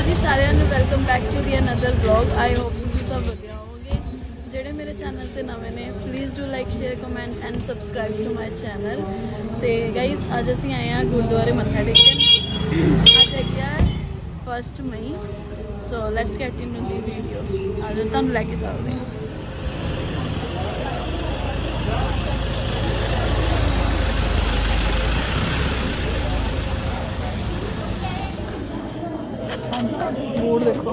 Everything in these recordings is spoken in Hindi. हेलो जी सारियां नूं welcome back to the another blog. I hope तुसीं सब वधिया होवोगे। जिहड़े मेरे चैनल ते नवे ने please do like share comment and subscribe to my channel. तो गाइज अज असीं आए हैं गुरुद्वारे मत्था टेकन। अज है 1 मई। So let's get in the video. आज तुहानूं लैके चलदे हां। बोर्ड देखो।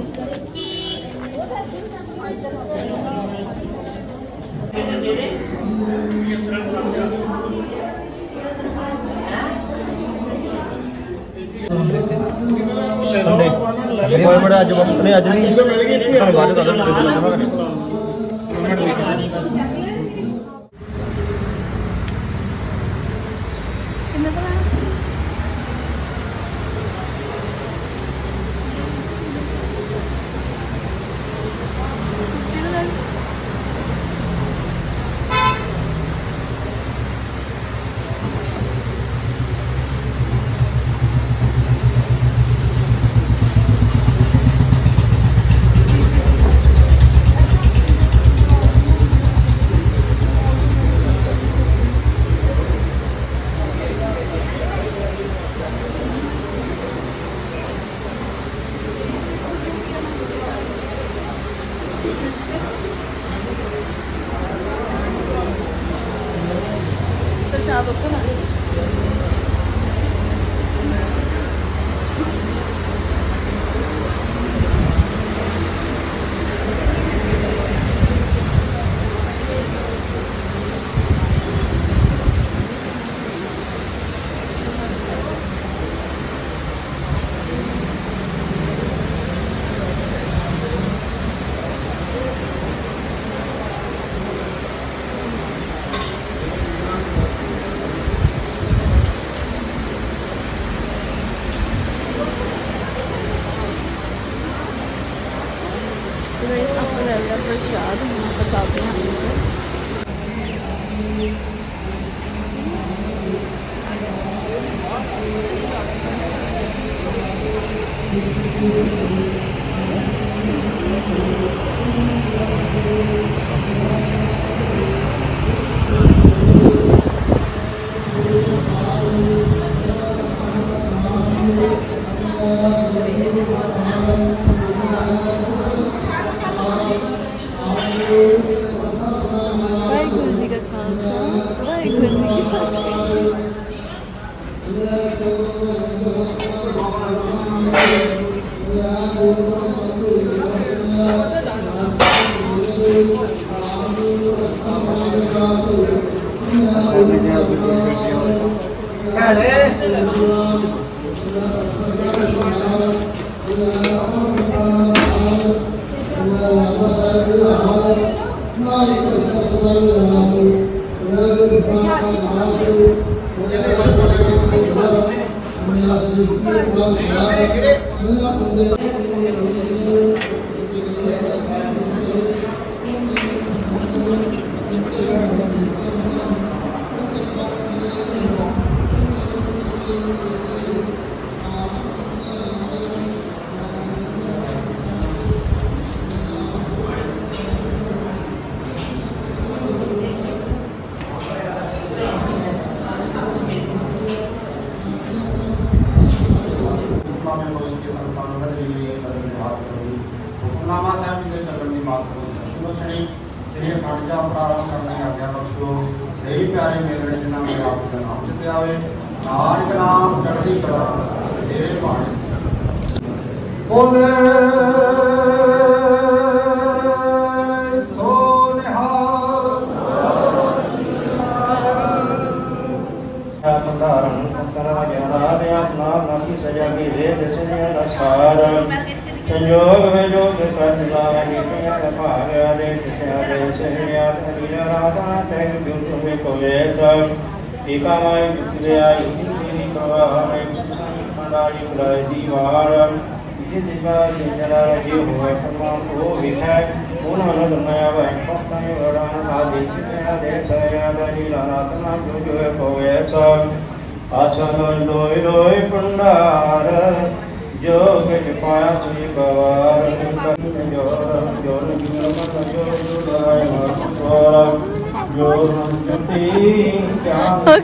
योग पांच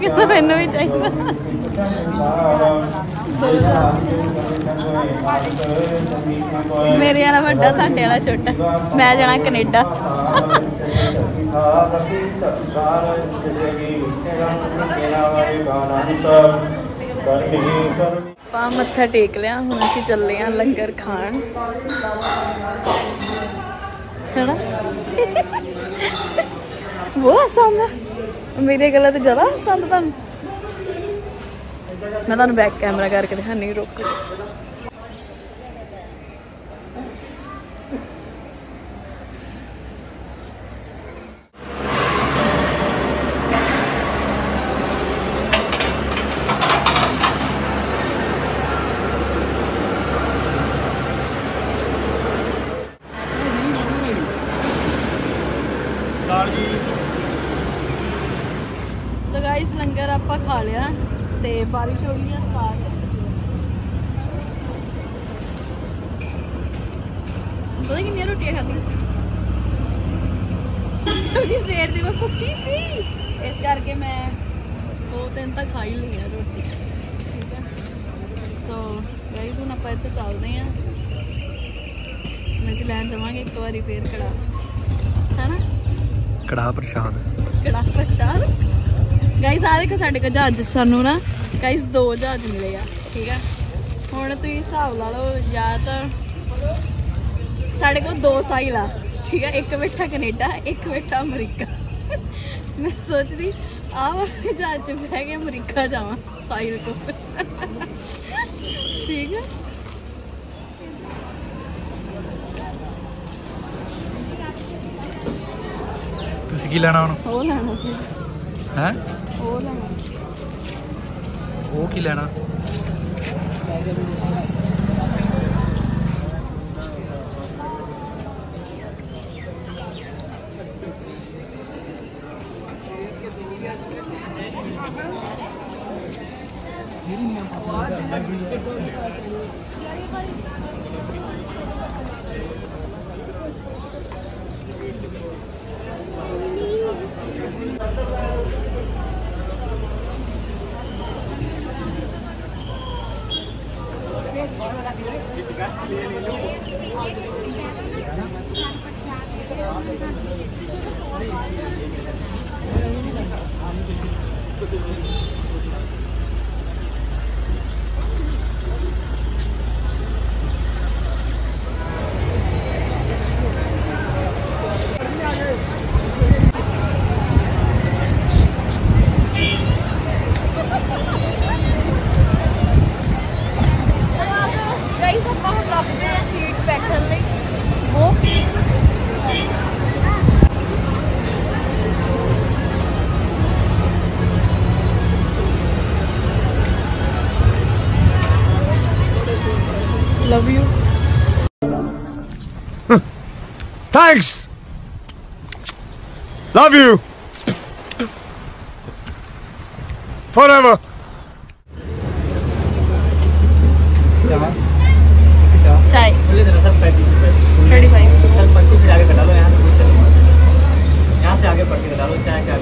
तो मैनू भी चाहिए मेरे वाला वड्डा साडे वाला छोटा मैं जाना कनेडा ਆਪਾਂ ਮੱਥਾ ਟੇਕ ਲਿਆ ਹੁਣ ਅਸੀਂ ਚੱਲੇ ਆ ਲੰਗਰ ਖਾਣ ਹੈਨਾ ਉਹ ਹਸਾਉਂਦਾ ਮੇਰੇ ਗੱਲਾਂ ਤੇ ਜ਼ਿਆਦਾ ਹਸਾਉਂਦਾ ਤੁਹਾਨੂੰ ਮੈਂ ਤੁਹਾਨੂੰ ਬੈਕ ਕੈਮਰਾ ਕਰਕੇ ਦਿਖਾਣੀ ਰੁਕ लंगर आप खा लिया ते बारिश हो गई स्टार्ट पता कि रोटियां खाधी सवेर की मैं भुखी सी इस करके मैं 2-3 तक खा ही ली है रोटी ठीक है। सो गाइस हुण आप इत्थे चलदे आं असीं लैण जावांगे एक बार फिर कड़ाह है ना कड़ाह प्रशाद गाइस आ देखो साढ़े जहाज सानू ना गाइस 2 जहाज मिले आ ठीक है। हुण तुसीं हिसाब ला लो या तो साढ़े को 2 साहिल आ ठीक है एक बैठा कनेडा एक बैठा अमरीका मैं सोच रही आव जहाज च बह के अमरीका जावां साहिल को ठीक है। तुसीं की लैणा हुण हो लैणा सी हैं वो की लेना Love you. Thanks. Love you. Forever. चाय। 35. आगे कटा लो यहाँ से आगे बढ़ के कटा लो चाय का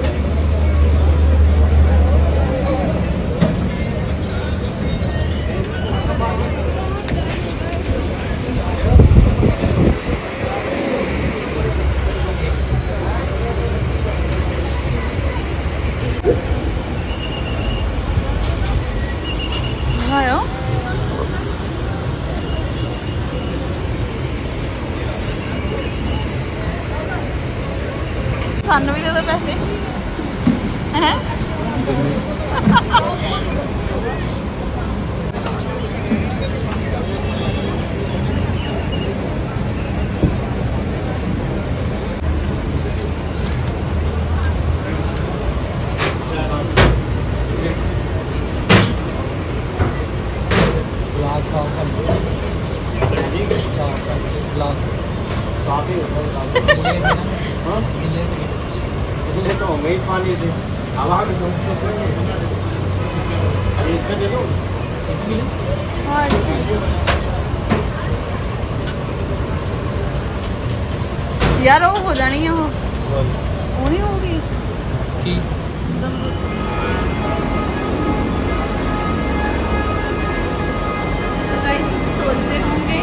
सानू भी दो पैसे हैं यार वो हो जानी है वो नहीं होगी सोचते होंगे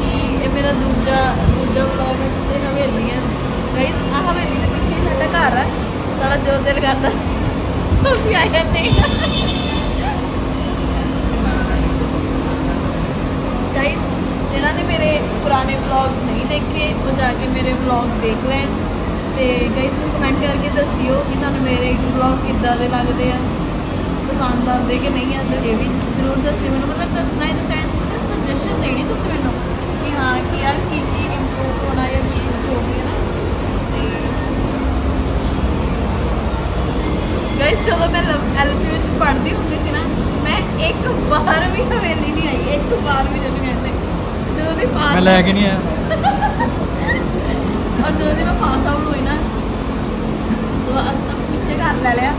कि ये मेरा दूजा ब्लॉग है हवेली है गाइस। आ हवेली के पीछे ही साडा घर है सारा जो दिल करता तुसीं आए नहीं गाइस। जिन्होंने मेरे पुराने ब्लॉग नहीं देखे वो जाके मेरे ब्लॉग देख लैन ते गाइस मैं कमेंट करके दसियो कि तुहानूं मेरे ब्लॉग किद्दां दे लगदे आ पसंद आते कि नहीं आते ये भी जरूर दसियो। मैं मतलब दसना इन द सेंस मतलब सजेशन देनी तुसीं मैनूं कि हाँ कि यार की इंप्रूव होना या चीज हो गई ना गाइस। जो मैं LPU पढ़ती होंगी सी ना मैं एक बार भी हवेली नहीं आई एक बार भी जो कहते जो भी पास लैके नहीं आया और जो मैं पास आउट हुई ना उस तो पिछे घर लै लिया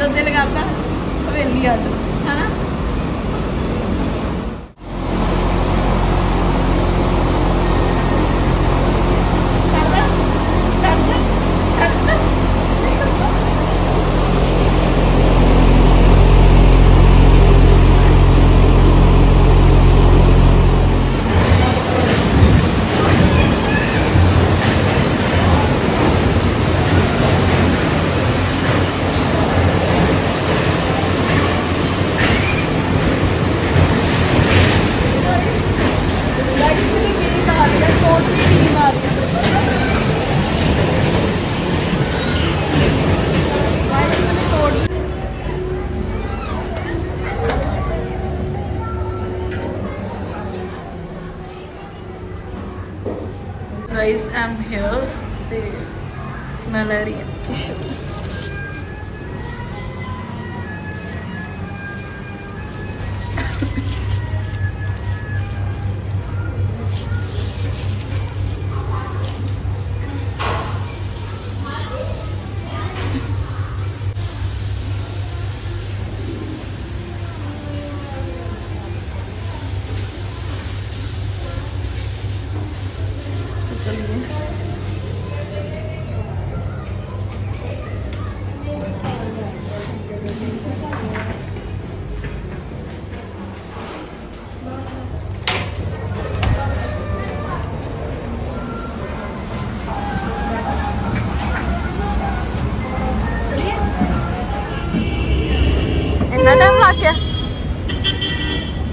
जो दिल करता हवेली आ जाओ है ना। Guys, I'm here. The malaria tissue.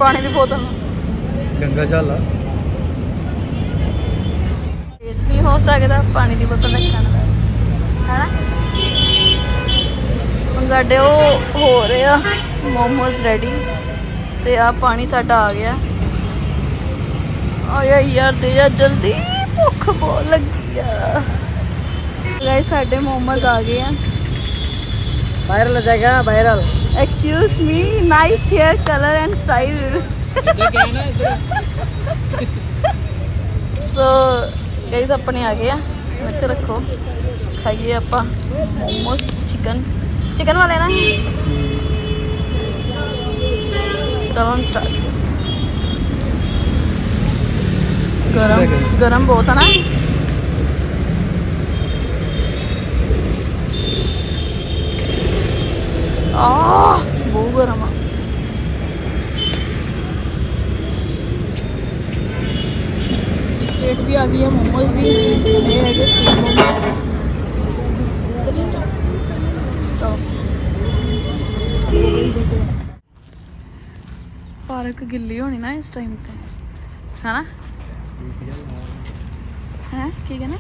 पानी की बोतल गंगा झाला टेस्ट नहीं हो सकता पानी की बोतल रखने है ना। साढ़े वो हो रहे मोमोज रेडी तो आ पानी साडा आ गया। आया यार दे यार जल्दी भुख बहुत लगी है। साढ़े मोमोज आ गए हैं वायरल हो जाएगा viral. Excuse me, nice hair color and style. So guys अपने आ गए मत रखो खाइए आप मोमोज चिकन चिकन वाले ना। चलो स्टार्ट गरम गरम बहुत है ना बहुत गर्म है। प्लेट भी आ गई है मोमोज की ये है स्वीट मोमोज। पार्क गिल्ली होनी ना इस टाइम पे है ना है की कहना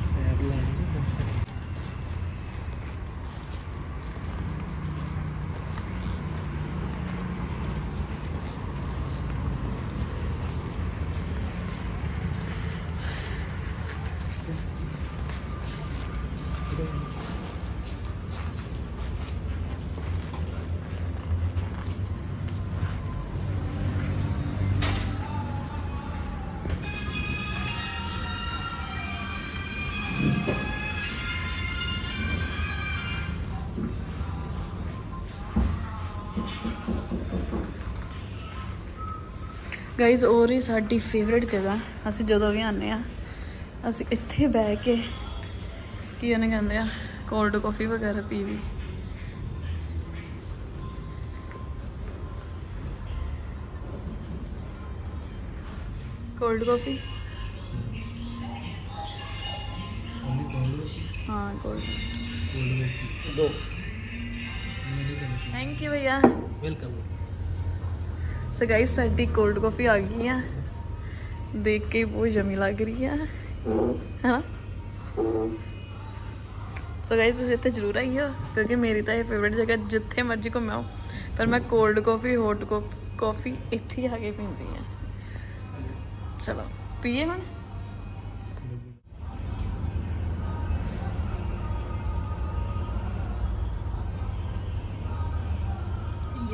गाइज और ही साड़ी फेवरेट जगह असं जो भी आने असं इत्थे बह के कि कहते कोल्ड कॉफ़ी वगैरह पी भी कोल्ड कॉफ़ी हाँ कोल्ड दो थैंक यू भैया वेलकम। सो गाइस साडी कोल्ड कॉफ़ी आ गई है देख के बहुत जमी लग रही है ना। सो गाइस तुसीं इत्थे जरूर आइयो क्योंकि मेरी तो ये फेवरेट जगह जिथे मर्जी घूमो पर मैं कोल्ड कॉफ़ी हॉट कॉफ़ी इत्थे आके पींदी है। चलो पीए हम।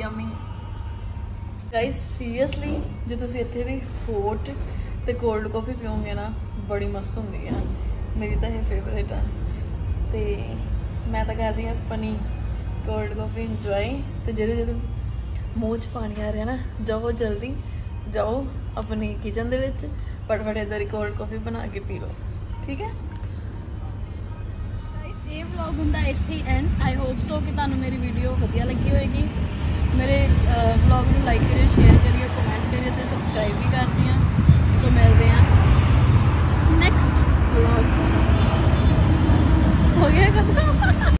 यमी गाइस सीरियसली जो तुम इतने की हॉट तो कोल्ड कॉफ़ी पियोगे ना बड़ी मस्त होंगी है मेरी तो ये फेवरेट है। तो मैं तो कर रही अपनी कोल्ड कॉफ़ी इंजॉय तो जिदे जो मूँह च पानी आ रहा है ना जाओ जल्दी जाओ अपनी किचन दे विच फटाफट इधर ही कोल्ड कॉफ़ी बना के पी लो ठीक है। ये व्लॉग हुंदा इत्थे ही एंड आई होप सो कि तुहानूं मेरी वीडियो वधिया लगी होएगी। मेरे व्लॉग नूं लाइक करियो शेयर करियो कमेंट करियो ते सब्सक्राइब भी कर दियो।